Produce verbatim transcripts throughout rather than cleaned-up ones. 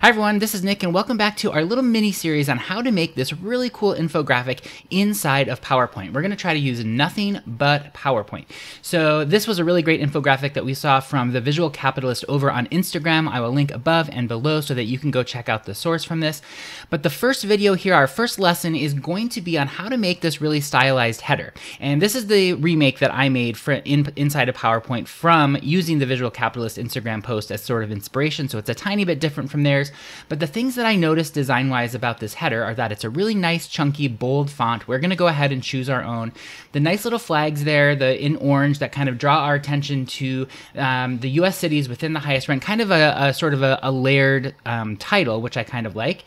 Hi everyone, this is Nick and welcome back to our little mini series on how to make this really cool infographic inside of PowerPoint. We're gonna try to use nothing but PowerPoint. So this was a really great infographic that we saw from the Visual Capitalist over on Instagram. I will link above and below so that you can go check out the source from this. But the first video here, our first lesson is going to be on how to make this really stylized header. And this is the remake that I made for in, inside of PowerPoint from using the Visual Capitalist Instagram post as sort of inspiration. So it's a tiny bit different from theirs. But the things that I noticed design-wise about this header are that it's a really nice, chunky, bold font. We're going to go ahead and choose our own. The nice little flags there, the in orange, that kind of draw our attention to um, the U S cities within the highest rank, kind of a, a sort of a, a layered um, title, which I kind of like.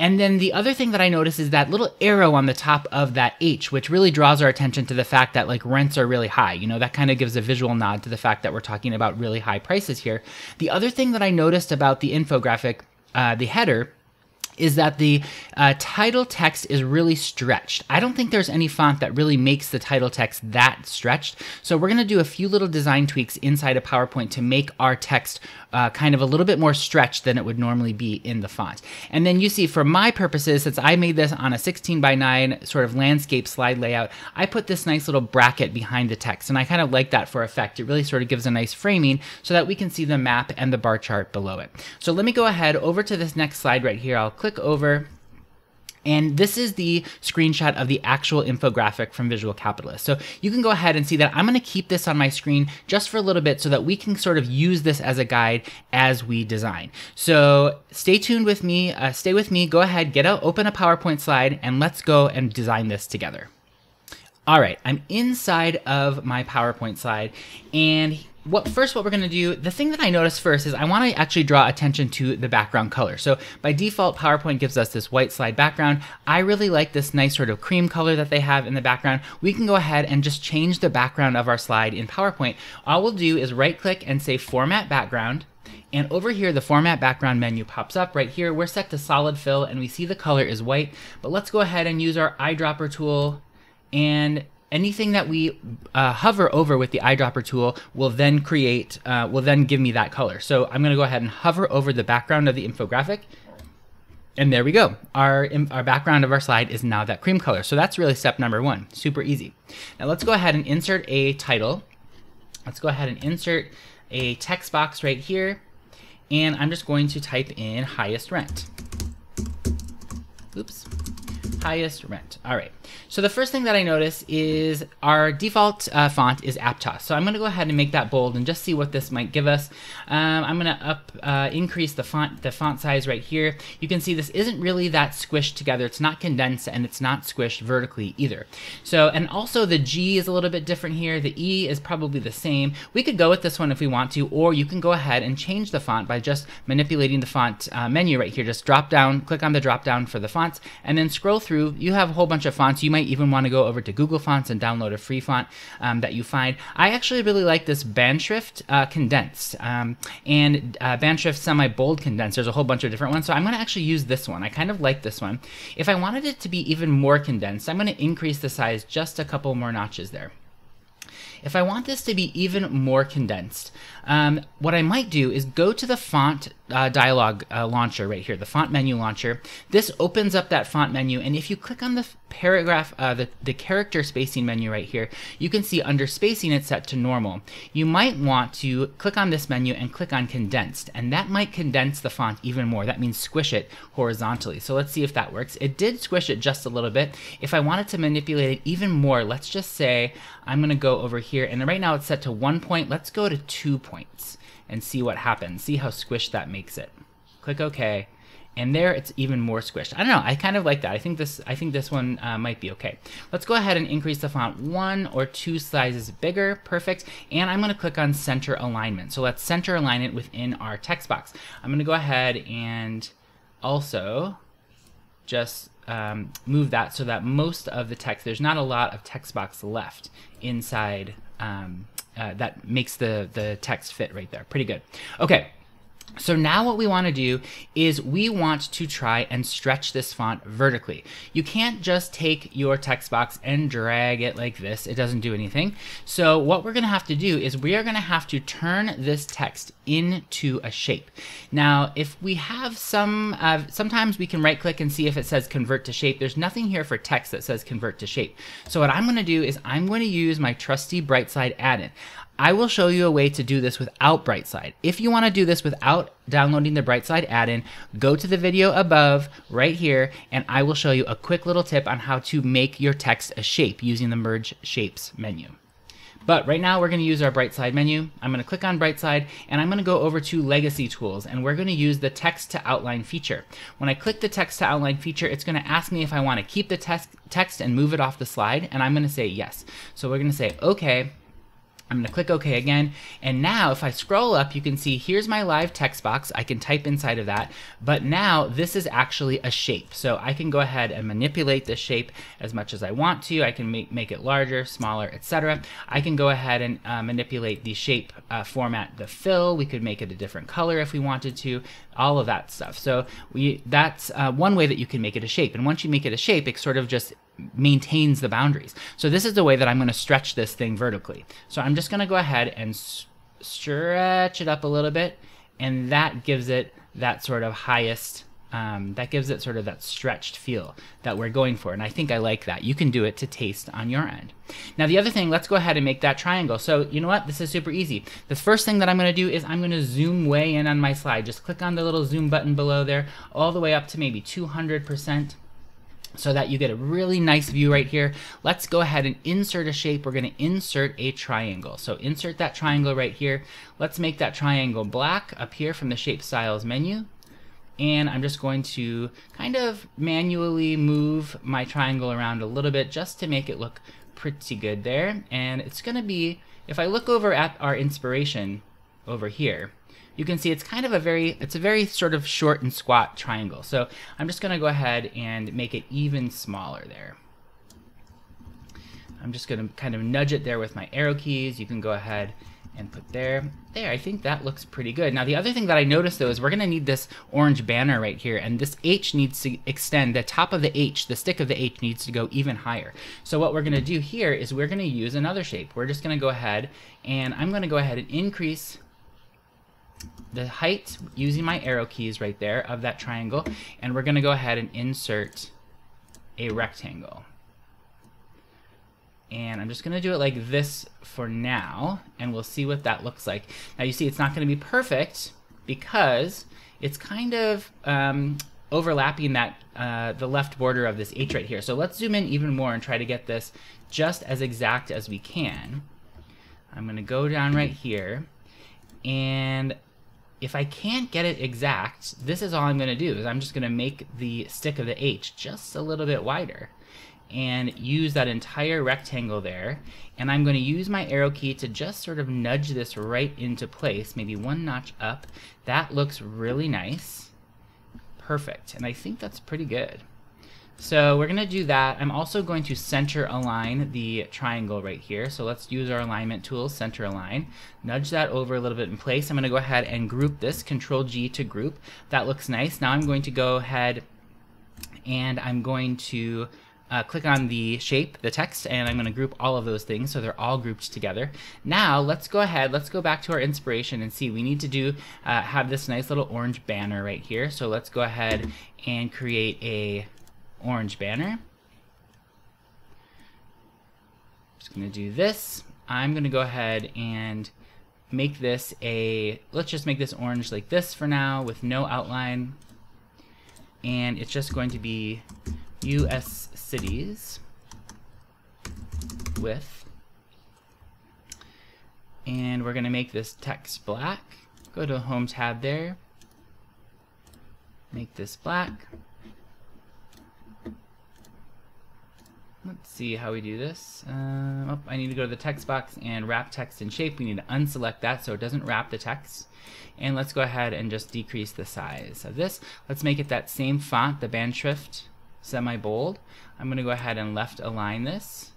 And then the other thing that I noticed is that little arrow on the top of that H, which really draws our attention to the fact that like rents are really high. You know, that kind of gives a visual nod to the fact that we're talking about really high prices here. The other thing that I noticed about the infographic, Uh, the header, is that the uh, title text is really stretched. I don't think there's any font that really makes the title text that stretched. So we're gonna do a few little design tweaks inside of PowerPoint to make our text uh, kind of a little bit more stretched than it would normally be in the font. And then you see, for my purposes, since I made this on a sixteen by nine sort of landscape slide layout, I put this nice little bracket behind the text. And I kind of like that for effect. It really sort of gives a nice framing so that we can see the map and the bar chart below it. So let me go ahead over to this next slide right here. I'll click Click over. And this is the screenshot of the actual infographic from Visual Capitalist. So you can go ahead and see that I'm gonna keep this on my screen just for a little bit so that we can sort of use this as a guide as we design. So stay tuned with me, uh, stay with me, go ahead, get out, open a PowerPoint slide, and let's go and design this together. All right, I'm inside of my PowerPoint slide, and What, first, what we're gonna do, the thing that I noticed first is I wanna actually draw attention to the background color. So by default, PowerPoint gives us this white slide background. I really like this nice sort of cream color that they have in the background. We can go ahead and just change the background of our slide in PowerPoint. All we'll do is right click and say Format Background. And over here, the Format Background menu pops up right here. We're set to solid fill and we see the color is white, but let's go ahead and use our eyedropper tool, and anything that we uh, hover over with the eyedropper tool will then create, uh, will then give me that color. So I'm gonna go ahead and hover over the background of the infographic. And there we go. Our, our background of our slide is now that cream color. So that's really step number one, super easy. Now let's go ahead and insert a title. Let's go ahead and insert a text box right here. And I'm just going to type in highest rent. Oops. Highest rent. All right. So the first thing that I notice is our default uh, font is Aptos. So I'm going to go ahead and make that bold and just see what this might give us. Um, I'm going to up uh, increase the font the font size right here. You can see this isn't really that squished together. It's not condensed and it's not squished vertically either. So, and also the G is a little bit different here. The E is probably the same. We could go with this one if we want to, or you can go ahead and change the font by just manipulating the font uh, menu right here. Just drop down, click on the drop down for the fonts, and then scroll through. You have a whole bunch of fonts. You might even want to go over to Google Fonts and download a free font um, that you find. I actually really like this Bahnschrift uh, condensed um, and uh, Bahnschrift semi-bold condensed. There's a whole bunch of different ones, so I'm going to actually use this one. I kind of like this one. If I wanted it to be even more condensed, I'm going to increase the size just a couple more notches there. If I want this to be even more condensed, um, what I might do is go to the font uh, dialog uh, launcher right here, the font menu launcher. This opens up that font menu, and if you click on the paragraph, uh, the, the character spacing menu right here, you can see under spacing it's set to normal. You might want to click on this menu and click on condensed, and that might condense the font even more. That means squish it horizontally. So let's see if that works. It did squish it just a little bit. If I wanted to manipulate it even more, let's just say I'm going to go over here, and right now it's set to one point. Let's go to two points and see what happens. See how squished that makes it. Click OK. And there it's even more squished. I don't know, I kind of like that. I think this I think this one uh, might be okay. Let's go ahead and increase the font one or two sizes bigger, perfect. And I'm gonna click on center alignment. So let's center align it within our text box. I'm gonna go ahead and also just um, move that so that most of the text, there's not a lot of text box left inside um, uh, that makes the, the text fit right there, pretty good. Okay. So now what we want to do is we want to try and stretch this font vertically. You can't just take your text box and drag it like this. It doesn't do anything. So what we're going to have to do is we are going to have to turn this text into a shape. Now, if we have some, uh, sometimes we can right click and see if it says convert to shape. There's nothing here for text that says convert to shape. So what I'm going to do is I'm going to use my trusty BrightSlide add-in. I will show you a way to do this without BrightSlide. If you want to do this without downloading the BrightSlide add-in, go to the video above right here, and I will show you a quick little tip on how to make your text a shape using the Merge Shapes menu. But right now we're going to use our BrightSlide menu. I'm going to click on BrightSlide, and I'm going to go over to Legacy Tools, and we're going to use the Text to Outline feature. When I click the Text to Outline feature, it's going to ask me if I want to keep the text text and move it off the slide, and I'm going to say yes. So we're going to say okay. I'm going to click OK again, and now if I scroll up, you can see here's my live text box. I can type inside of that, but now this is actually a shape. So I can go ahead and manipulate this shape as much as I want to. I can make, make it larger, smaller, et cetera. I can go ahead and uh, manipulate the shape uh, format, the fill. We could make it a different color if we wanted to, all of that stuff. So we, that's uh, one way that you can make it a shape, and once you make it a shape, it sort of just maintains the boundaries. So this is the way that I'm going to stretch this thing vertically. So I'm just going to go ahead and stretch it up a little bit, and that gives it that sort of highest, um, that gives it sort of that stretched feel that we're going for, and I think I like that. You can do it to taste on your end. Now the other thing, let's go ahead and make that triangle. So you know what? This is super easy. The first thing that I'm going to do is I'm going to zoom way in on my slide. Just click on the little zoom button below there, all the way up to maybe two hundred percent. So that you get a really nice view right here. Let's go ahead and insert a shape. We're going to insert a triangle. So insert that triangle right here. Let's make that triangle black up here from the Shape Styles menu. And I'm just going to kind of manually move my triangle around a little bit just to make it look pretty good there. And it's going to be, if I look over at our inspiration over here, you can see it's kind of a very, it's a very sort of short and squat triangle. So I'm just going to go ahead and make it even smaller there. I'm just going to kind of nudge it there with my arrow keys. You can go ahead and put there. There, I think that looks pretty good. Now the other thing that I noticed though is we're going to need this orange banner right here, and this H needs to extend, the top of the H, the stick of the H needs to go even higher. So what we're going to do here is we're going to use another shape. We're just going to go ahead and I'm going to go ahead and increase the height using my arrow keys right there of that triangle, and we're going to go ahead and insert a rectangle. And I'm just going to do it like this for now, and we'll see what that looks like. Now you see it's not going to be perfect because it's kind of um, overlapping that uh, the left border of this H right here. So let's zoom in even more and try to get this just as exact as we can. I'm going to go down right here, and if I can't get it exact, this is all I'm going to do, is I'm just going to make the stick of the H just a little bit wider and use that entire rectangle there. And I'm going to use my arrow key to just sort of nudge this right into place, maybe one notch up. That looks really nice. Perfect. And I think that's pretty good. So we're going to do that. I'm also going to center align the triangle right here. So let's use our alignment tool, center align, nudge that over a little bit in place. I'm going to go ahead and group this, control G to group. That looks nice. Now I'm going to go ahead and I'm going to uh, click on the shape, the text, and I'm going to group all of those things so they're all grouped together. Now let's go ahead, let's go back to our inspiration and see, we need to do uh, have this nice little orange banner right here. So let's go ahead and create a orange banner. Just going to do this. I'm going to go ahead and make this a, let's just make this orange like this for now with no outline. And it's just going to be U S cities with, and we're going to make this text black. Go to the home tab there. Make this black. Let's see how we do this. Uh, oh, I need to go to the text box and wrap text in shape. We need to unselect that so it doesn't wrap the text. And let's go ahead and just decrease the size of this. Let's make it that same font, the Bahnschrift semi-bold. I'm going to go ahead and left align this.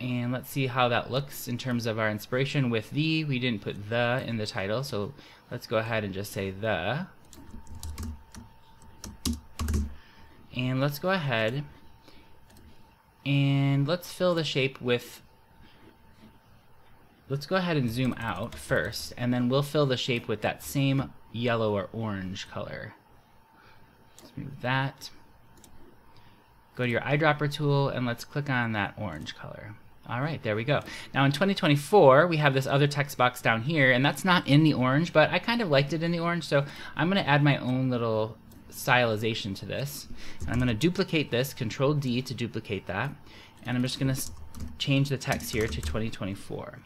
And let's see how that looks in terms of our inspiration with the. We didn't put the in the title, so let's go ahead and just say the. And let's go ahead and let's fill the shape with, let's go ahead and zoom out first, and then we'll fill the shape with that same yellow or orange color. Let's move that. Go to your eyedropper tool and let's click on that orange color. All right, there we go. Now in twenty twenty-four, we have this other text box down here, and that's not in the orange, but I kind of liked it in the orange, so I'm gonna add my own little stylization to this. And I'm gonna duplicate this, Control D to duplicate that, and I'm just gonna change the text here to twenty twenty-four.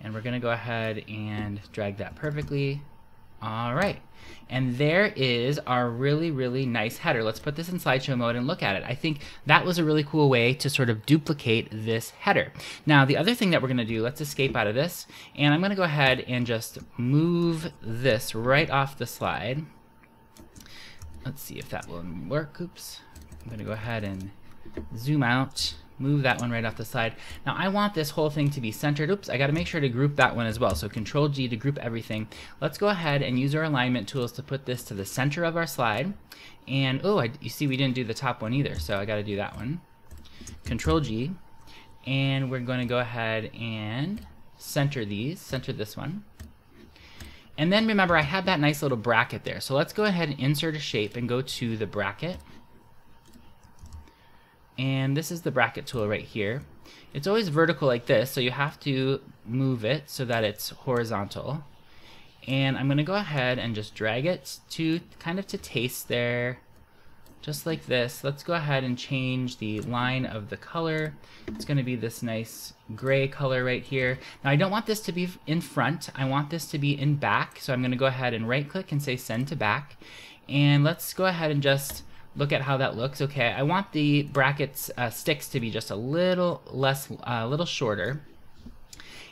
And we're gonna go ahead and drag that perfectly. All right, and there is our really, really nice header. Let's put this in slideshow mode and look at it. I think that was a really cool way to sort of duplicate this header. Now, the other thing that we're gonna do, let's escape out of this, and I'm gonna go ahead and just move this right off the slide. Let's see if that will work. Oops, I'm gonna go ahead and zoom out. Move that one right off the side. Now I want this whole thing to be centered. Oops, I gotta make sure to group that one as well. So Control G to group everything. Let's go ahead and use our alignment tools to put this to the center of our slide. And oh, I, you see we didn't do the top one either, so I gotta do that one. Control G, and we're gonna go ahead and center these, center this one. And then remember I had that nice little bracket there. So let's go ahead and insert a shape and go to the bracket. And this is the bracket tool right here. It's always vertical like this, so you have to move it so that it's horizontal. And I'm gonna go ahead and just drag it to kind of to taste there, just like this. Let's go ahead and change the line of the color. It's gonna be this nice gray color right here. Now I don't want this to be in front, I want this to be in back, so I'm gonna go ahead and right click and say send to back. And let's go ahead and just look at how that looks. Okay, I want the brackets uh, sticks to be just a little less, a uh, little shorter,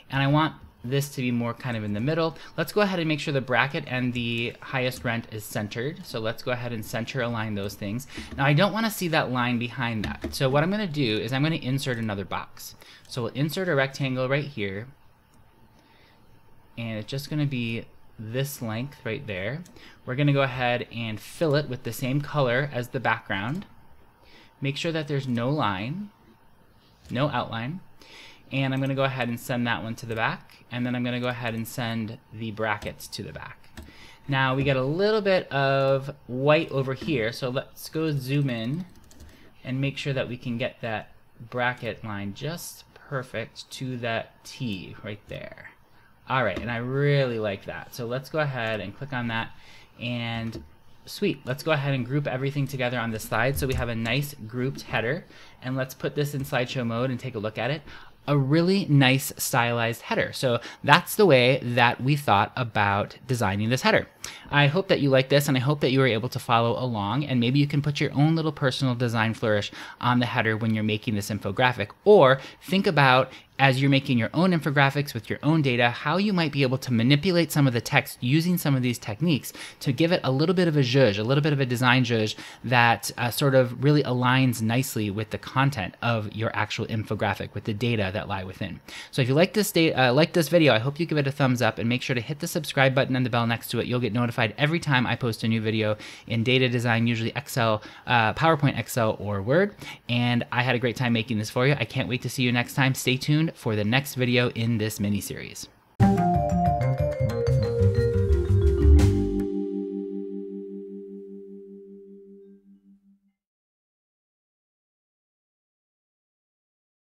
and I want this to be more kind of in the middle. Let's go ahead and make sure the bracket and the highest rent is centered. So let's go ahead and center align those things. Now I don't want to see that line behind that. So what I'm going to do is I'm going to insert another box. So we'll insert a rectangle right here, and it's just going to be this length right there. We're gonna go ahead and fill it with the same color as the background. Make sure that there's no line, no outline. And I'm gonna go ahead and send that one to the back, and then I'm gonna go ahead and send the brackets to the back. Now we got a little bit of white over here, so let's go zoom in and make sure that we can get that bracket line just perfect to that T right there. All right, and I really like that. So let's go ahead and click on that, and sweet, let's go ahead and group everything together on this slide so we have a nice grouped header. And let's put this in slideshow mode and take a look at it. A really nice stylized header. So that's the way that we thought about designing this header. I hope that you like this, and I hope that you were able to follow along, and maybe you can put your own little personal design flourish on the header when you're making this infographic, or think about, as you're making your own infographics with your own data, how you might be able to manipulate some of the text using some of these techniques to give it a little bit of a zhuzh, a little bit of a design zhuzh that uh, sort of really aligns nicely with the content of your actual infographic, with the data that lie within. So if you like this, uh, like this video, I hope you give it a thumbs up, and make sure to hit the subscribe button and the bell next to it. You'll get notified every time I post a new video in data design, usually Excel, uh, PowerPoint, Excel, or Word. And I had a great time making this for you. I can't wait to see you next time. Stay tuned for the next video in this mini series.